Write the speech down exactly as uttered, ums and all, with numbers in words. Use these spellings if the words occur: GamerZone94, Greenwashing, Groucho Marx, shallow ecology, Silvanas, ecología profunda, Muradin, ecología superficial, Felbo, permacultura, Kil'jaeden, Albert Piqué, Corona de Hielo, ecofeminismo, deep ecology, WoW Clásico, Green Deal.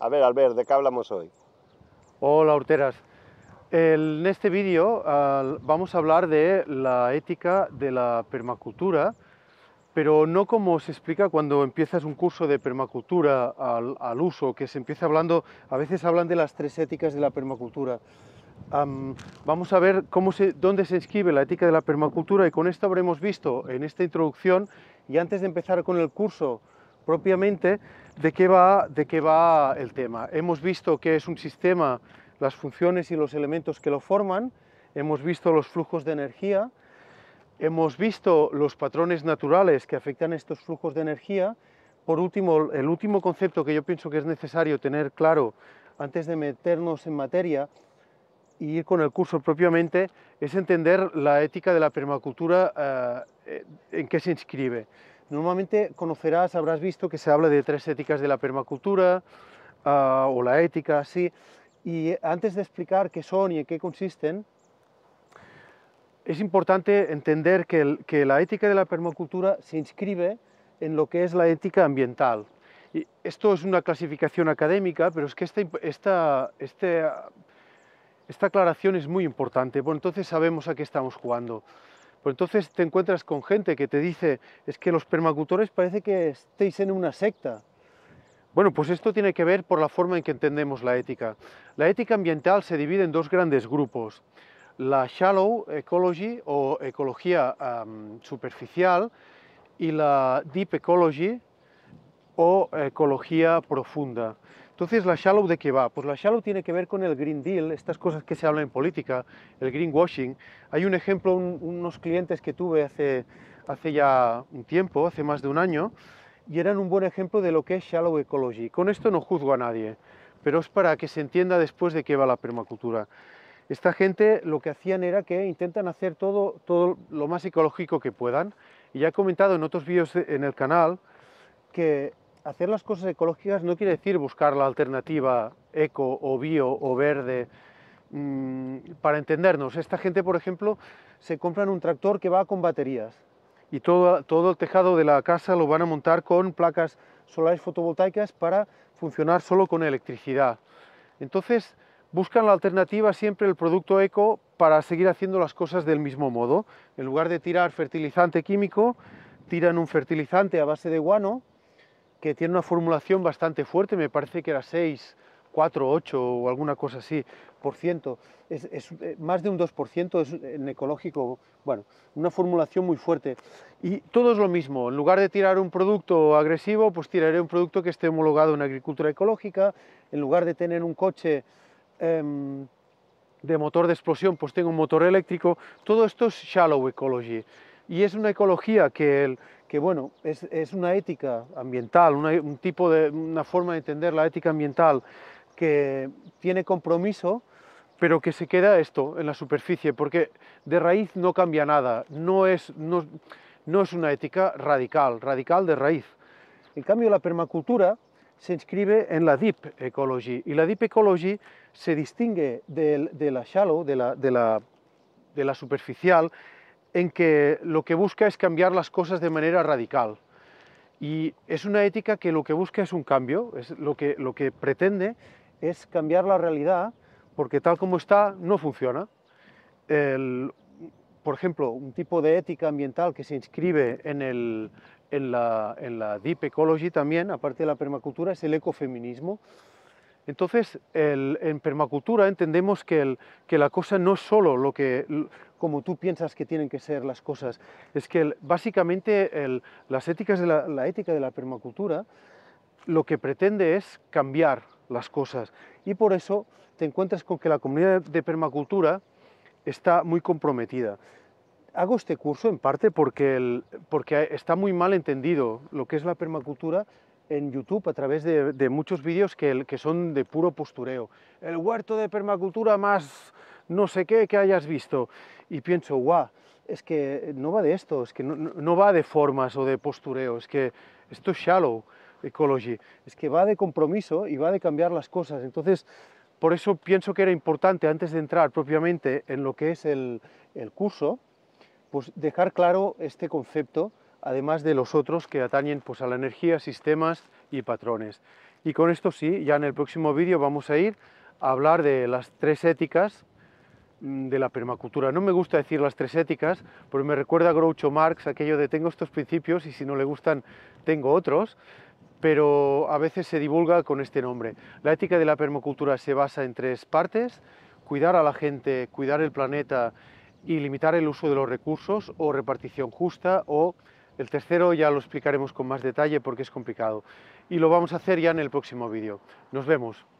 A ver, Albert, ¿de qué hablamos hoy? Hola, horteras. El, en este vídeo uh, vamos a hablar de la ética de la permacultura, pero no como se explica cuando empiezas un curso de permacultura al, al uso, que se empieza hablando, a veces hablan de las tres éticas de la permacultura. Um, vamos a ver cómo se, dónde se inscribe la ética de la permacultura, y con esto habremos visto en esta introducción, y antes de empezar con el curso propiamente, de qué va, de qué va el tema. Hemos visto qué es un sistema, las funciones y los elementos que lo forman, hemos visto los flujos de energía, hemos visto los patrones naturales que afectan estos flujos de energía. Por último, el último concepto que yo pienso que es necesario tener claro antes de meternos en materia y ir con el curso propiamente, es entender la ética de la permacultura, eh, en qué se inscribe. Normalmente conocerás, habrás visto que se habla de tres éticas de la permacultura, uh, o la ética, sí, y antes de explicar qué son y en qué consisten, es importante entender que, el, que la ética de la permacultura se inscribe en lo que es la ética ambiental. Y esto es una clasificación académica, pero es que esta, esta, este, esta aclaración es muy importante, porque entonces sabemos a qué estamos jugando. Pues entonces te encuentras con gente que te dice, es que los permacultores parece que estéis en una secta. Bueno, pues esto tiene que ver por la forma en que entendemos la ética. La ética ambiental se divide en dos grandes grupos. La shallow ecology, o ecología um, superficial, y la deep ecology, o ecología profunda. Entonces, ¿la shallow de qué va? Pues la shallow tiene que ver con el Green Deal, estas cosas que se hablan en política, el Greenwashing. Hay un ejemplo, un, unos clientes que tuve hace, hace ya un tiempo, hace más de un año, y eran un buen ejemplo de lo que es shallow ecology. Con esto no juzgo a nadie, pero es para que se entienda después de qué va la permacultura. Esta gente lo que hacían era que intentan hacer todo, todo lo más ecológico que puedan, y ya he comentado en otros vídeos en el canal que hacer las cosas ecológicas no quiere decir buscar la alternativa eco o bio o verde. Mmm, para entendernos, esta gente, por ejemplo, se compran un tractor que va con baterías y todo, todo el tejado de la casa lo van a montar con placas solares fotovoltaicas para funcionar solo con electricidad. Entonces, buscan la alternativa siempre el producto eco para seguir haciendo las cosas del mismo modo. En lugar de tirar fertilizante químico, tiran un fertilizante a base de guano, que tiene una formulación bastante fuerte, me parece que era seis, cuatro, ocho o alguna cosa así, por ciento. Es, es más de un dos por ciento es en ecológico, bueno, una formulación muy fuerte. Y todo es lo mismo, en lugar de tirar un producto agresivo, pues tiraré un producto que esté homologado en agricultura ecológica. En lugar de tener un coche eh, de motor de explosión, pues tengo un motor eléctrico. Todo esto es shallow ecology. Y es una ecología que, el, que bueno, es, es una ética ambiental, una, un tipo de, una forma de entender la ética ambiental que tiene compromiso, pero que se queda esto en la superficie, porque de raíz no cambia nada, no es, no, no es una ética radical, radical de raíz. En cambio, la permacultura se inscribe en la deep ecology, y la deep ecology se distingue de, de la shallow, de la, de la, de la superficial, en que lo que busca es cambiar las cosas de manera radical. Y es una ética que lo que busca es un cambio, es lo, que, lo que pretende es cambiar la realidad, porque tal como está no funciona. El, por ejemplo, un tipo de ética ambiental que se inscribe en, el, en, la, en la deep ecology también, aparte de la permacultura, es el ecofeminismo. Entonces, el, en permacultura entendemos que, el, que la cosa no es solo lo que, como tú piensas que tienen que ser las cosas, es que el, básicamente el, las éticas de la, la ética de la permacultura lo que pretende es cambiar las cosas, y por eso te encuentras con que la comunidad de permacultura está muy comprometida. Hago este curso en parte porque, el, porque está muy mal entendido lo que es la permacultura en YouTube, a través de, de muchos vídeos que, que son de puro postureo. El huerto de permacultura más no sé qué que hayas visto. Y pienso, guau, es que no va de esto, es que no, no va de formas o de postureo, es que esto es shallow ecology, es que va de compromiso y va de cambiar las cosas. Entonces, por eso pienso que era importante, antes de entrar propiamente en lo que es el, el curso, pues dejar claro este concepto, además de los otros que atañen pues, a la energía, sistemas y patrones. Y con esto sí, ya en el próximo vídeo vamos a ir a hablar de las tres éticas de la permacultura. No me gusta decir las tres éticas, porque me recuerda a Groucho Marx, aquello de tengo estos principios y si no le gustan tengo otros, pero a veces se divulga con este nombre. La ética de la permacultura se basa en tres partes: cuidar a la gente, cuidar el planeta y limitar el uso de los recursos, o repartición justa, o el tercero ya lo explicaremos con más detalle porque es complicado. Y lo vamos a hacer ya en el próximo vídeo. Nos vemos.